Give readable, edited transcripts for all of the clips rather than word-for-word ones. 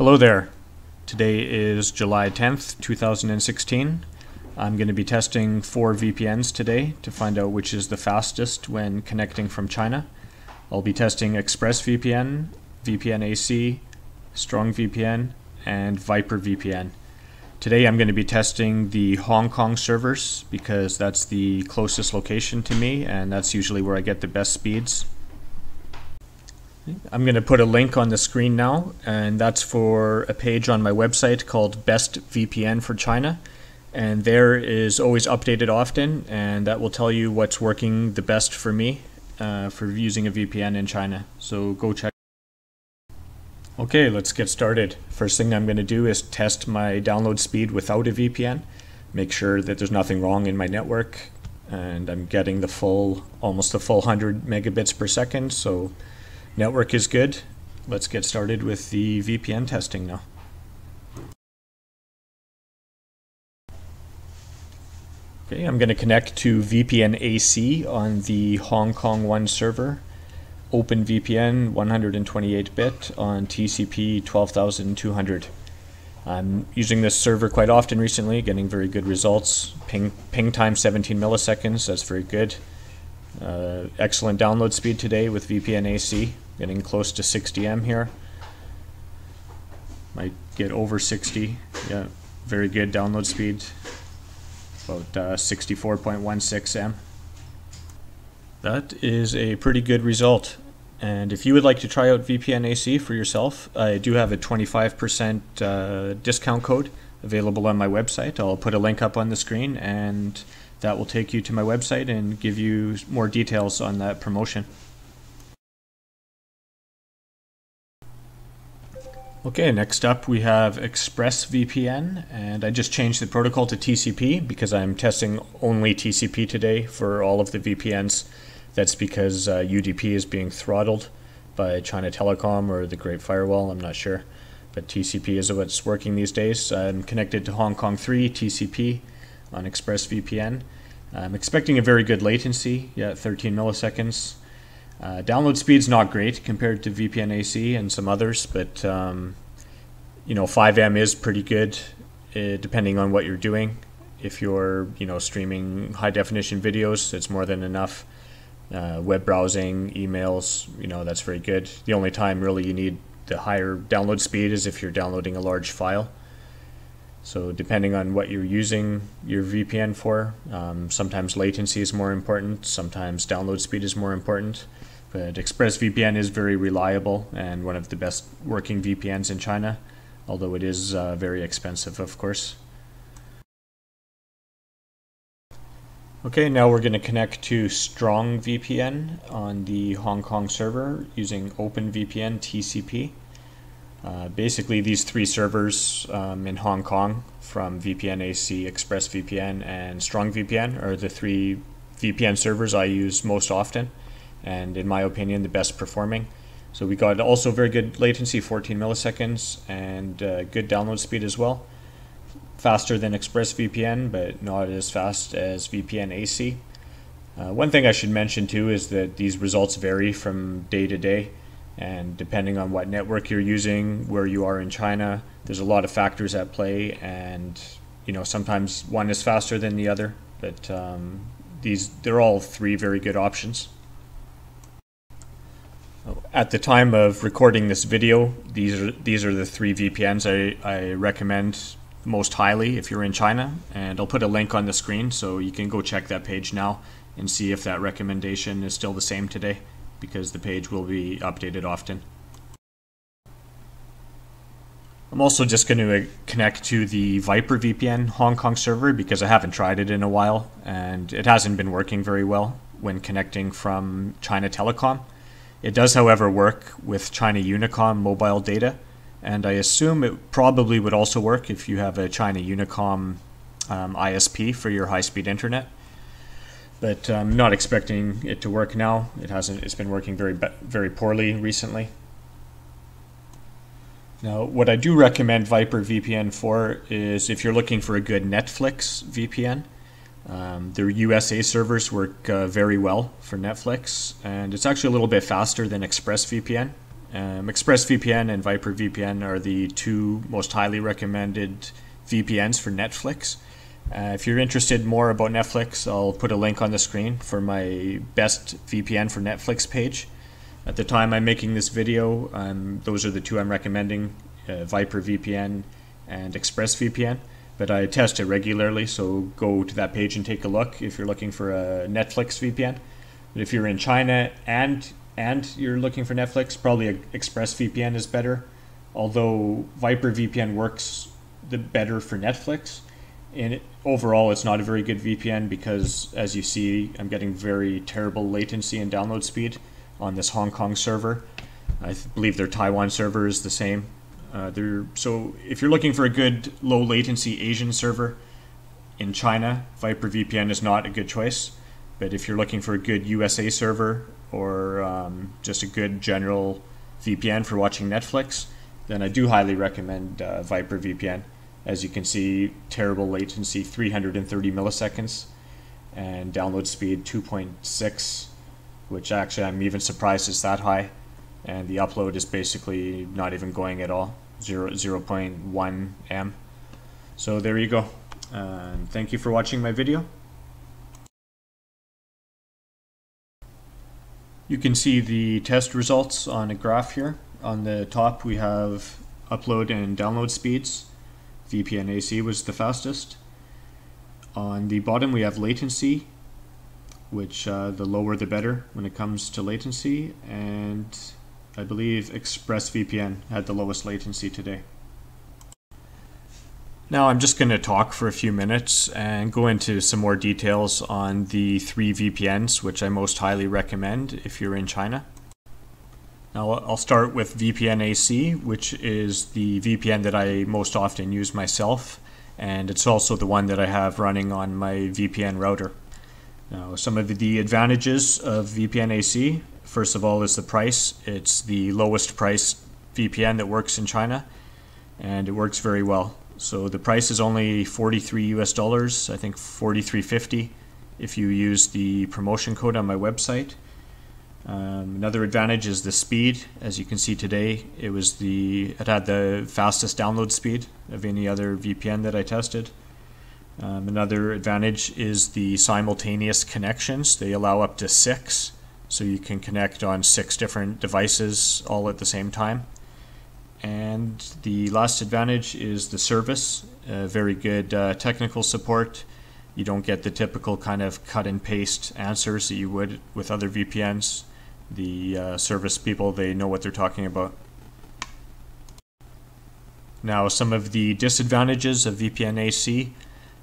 Hello there. Today is July 10th, 2016. I'm going to be testing 4 VPNs today to find out which is the fastest when connecting from China. I'll be testing ExpressVPN, VPN.ac, StrongVPN, and VyprVPN. Today I'm going to be testing the Hong Kong servers because that's the closest location to me and that's usually where I get the best speeds. I'm going to put a link on the screen now, and that's for a page on my website called Best VPN for China, and there is always updated often, and that will tell you what's working the best for me for using a VPN in China, so go check. Okay, let's get started. First thing I'm going to do is test my download speed without a VPN, make sure that there's nothing wrong in my network, and I'm getting the full, almost the full 100 megabits per second, so network is good. Let's get started with the VPN testing now. Okay, I'm going to connect to VPN.ac on the Hong Kong 1 server, OpenVPN 128-bit on TCP 12,200. I'm using this server quite often recently, getting very good results. Ping time 17 milliseconds, that's very good. Excellent download speed today with VPN.ac, getting close to 60 M here. Might get over 60. Yeah, very good download speed, about 64.16 M. That is a pretty good result, and if you would like to try out VPN.ac for yourself, I do have a 25% discount code available on my website. I'll put a link up on the screen, and that will take you to my website and give you more details on that promotion. Okay, next up we have ExpressVPN, and I just changed the protocol to TCP because I'm testing only TCP today for all of the VPNs. That's because UDP is being throttled by China Telecom or the Great Firewall, I'm not sure. But TCP is what's working these days. I'm connected to Hong Kong 3 TCP on ExpressVPN. I'm expecting a very good latency, yeah, 13 milliseconds. Download speed's not great compared to VPN.ac and some others, but you know, 5 M is pretty good depending on what you're doing. If you're, you know, streaming high definition videos, it's more than enough. Web browsing, emails, you know, that's very good. The only time really you need the higher download speed is if you're downloading a large file. So depending on what you're using your VPN for, sometimes latency is more important, sometimes download speed is more important. But ExpressVPN is very reliable and one of the best working VPNs in China, although it is very expensive, of course. Okay, now we're going to connect to StrongVPN on the Hong Kong server using OpenVPN TCP. Basically, these 3 servers in Hong Kong from VPN.ac, ExpressVPN, and StrongVPN are the 3 VPN servers I use most often, and in my opinion, the best performing. So we got also very good latency, 14 milliseconds, and good download speed as well. Faster than ExpressVPN, but not as fast as VPN.ac. One thing I should mention too is that these results vary from day to day. And depending on what network you're using, where you are in China, there's a lot of factors at play, and you know, sometimes one is faster than the other, but they're all 3 very good options. At the time of recording this video, these are the 3 VPNs I recommend most highly if you're in China, and I'll put a link on the screen so you can go check that page now and see if that recommendation is still the same today, because the page will be updated often. I'm also just going to connect to the VyprVPN Hong Kong server because I haven't tried it in a while and it hasn't been working very well when connecting from China Telecom. It does, however, work with China Unicom mobile data, and I assume it probably would also work if you have a China Unicom ISP for your high-speed internet. But I'm not expecting it to work now. It hasn't. It's been working very poorly recently. Now, what I do recommend VyprVPN for is if you're looking for a good Netflix VPN. Their USA servers work very well for Netflix, and it's actually a little bit faster than ExpressVPN. ExpressVPN and VyprVPN are the two most highly recommended VPNs for Netflix. If you're interested more about Netflix, I'll put a link on the screen for my best VPN for Netflix page. At the time I'm making this video, those are the two I'm recommending, VyprVPN and ExpressVPN, but I test it regularly, so go to that page and take a look if you're looking for a Netflix VPN. But if you're in China and you're looking for Netflix, probably ExpressVPN is better, although VyprVPN works the better for Netflix. And overall, it's not a very good VPN because, as you see, I'm getting very terrible latency and download speed on this Hong Kong server. I believe their Taiwan server is the same. So if you're looking for a good low latency Asian server in China, VyprVPN is not a good choice. But if you're looking for a good USA server or just a good general VPN for watching Netflix, then I do highly recommend VyprVPN. As you can see, terrible latency, 330 milliseconds, and download speed 2.6, which actually I'm even surprised it's that high. And the upload is basically not even going at all, 0.1 M. So there you go. Thank you for watching my video. You can see the test results on a graph here. On the top we have upload and download speeds. VPN.ac was the fastest. On the bottom we have latency, which the lower the better when it comes to latency, and I believe ExpressVPN had the lowest latency today. Now I'm just going to talk for a few minutes and go into some more details on the three VPNs which I most highly recommend if you're in China. Now I'll start with VPN.ac, which is the VPN that I most often use myself, and it's also the one that I have running on my VPN router. Now some of the advantages of VPN.ac, first of all, is the price. It's the lowest price VPN that works in China, and it works very well. So the price is only $43 US, I think $43.50 if you use the promotion code on my website. Another advantage is the speed. As you can see today, it had the fastest download speed of any other VPN that I tested. Another advantage is the simultaneous connections. They allow up to 6, so you can connect on 6 different devices all at the same time. And the last advantage is the service. Very good technical support. You don't get the typical kind of cut and paste answers that you would with other VPNs. The service people, they know what they're talking about. Now some of the disadvantages of VPN.ac.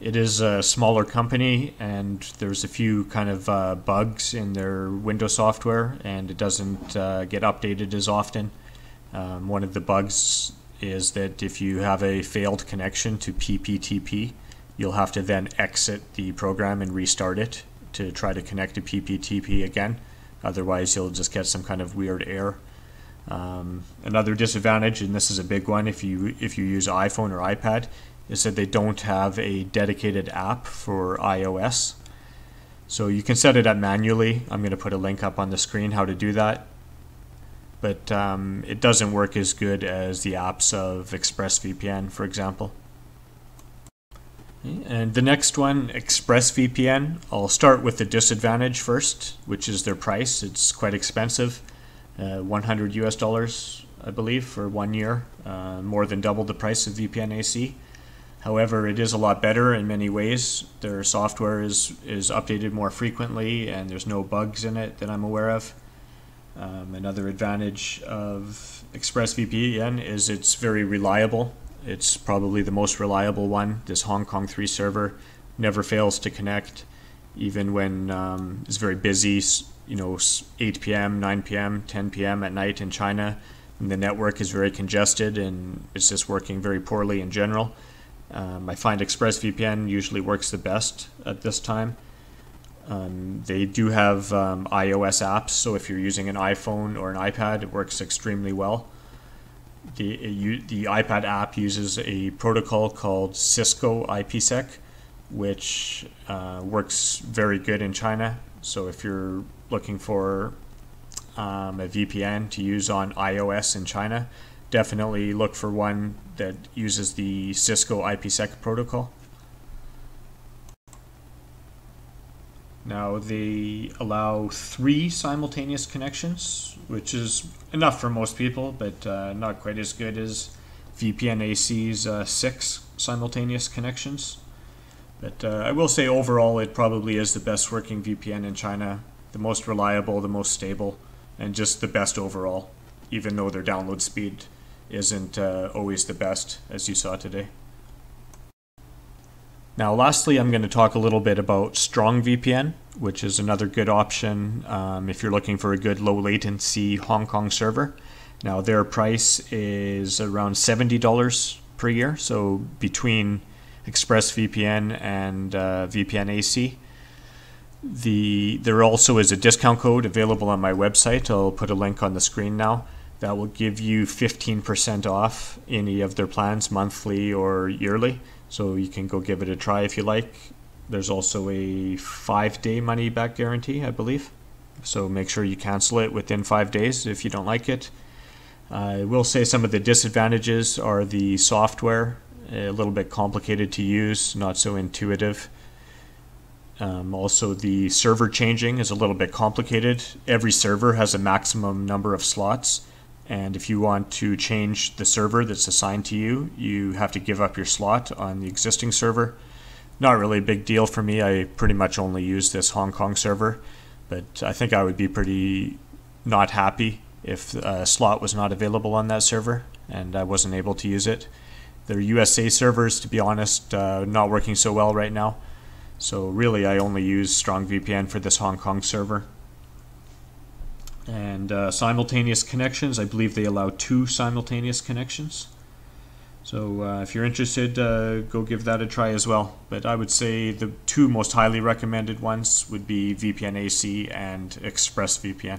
It is a smaller company, and there's a few kind of bugs in their Windows software, and it doesn't get updated as often. One of the bugs is that if you have a failed connection to PPTP, you'll have to then exit the program and restart it to try to connect to PPTP again. Otherwise, you'll just get some kind of weird error. Another disadvantage, and this is a big one if you use iPhone or iPad, is that they don't have a dedicated app for iOS. So you can set it up manually. I'm going to put a link up on the screen how to do that. But it doesn't work as good as the apps of ExpressVPN, for example. And the next one, ExpressVPN. I'll start with the disadvantage first, which is their price. It's quite expensive, $100 US, I believe, for 1 year, more than double the price of VPN.ac. However, it is a lot better in many ways. Their software is updated more frequently, and there's no bugs in it that I'm aware of. Another advantage of ExpressVPN is it's very reliable. It's probably the most reliable one. This Hong Kong 3 server never fails to connect, even when it's very busy, you know, 8 p.m., 9 p.m., 10 p.m. at night in China, and the network is very congested and it's just working very poorly in general. I find ExpressVPN usually works the best at this time. They do have iOS apps, so if you're using an iPhone or an iPad, it works extremely well. The iPad app uses a protocol called Cisco IPsec, which works very good in China. So if you're looking for a VPN to use on iOS in China, definitely look for one that uses the Cisco IPsec protocol. Now they allow 3 simultaneous connections, which is enough for most people, but not quite as good as VPN.ac's 6 simultaneous connections. But I will say overall it probably is the best working VPN in China, the most reliable, the most stable, and just the best overall, even though their download speed isn't always the best, as you saw today. Now lastly, I'm going to talk a little bit about StrongVPN, which is another good option if you're looking for a good low latency Hong Kong server. Now their price is around $70 per year, so between ExpressVPN and VPN.ac. There also is a discount code available on my website. I'll put a link on the screen now. That will give you 15% off any of their plans, monthly or yearly. So you can go give it a try if you like. There's also a 5-day money back guarantee, I believe. So make sure you cancel it within 5 days if you don't like it. I will say some of the disadvantages are the software, a little bit complicated to use, not so intuitive. Also, the server changing is a little bit complicated. Every server has a maximum number of slots, and if you want to change the server that's assigned to you, you have to give up your slot on the existing server. Not really a big deal for me. I pretty much only use this Hong Kong server, but I think I would be pretty not happy if a slot was not available on that server and I wasn't able to use it. Their USA servers, to be honest, not working so well right now. So really, I only use StrongVPN for this Hong Kong server. And simultaneous connections, I believe they allow 2 simultaneous connections. So if you're interested, go give that a try as well. But I would say the 2 most highly recommended ones would be VPN.ac and ExpressVPN.